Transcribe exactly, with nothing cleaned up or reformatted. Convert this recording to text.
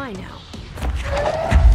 fly now.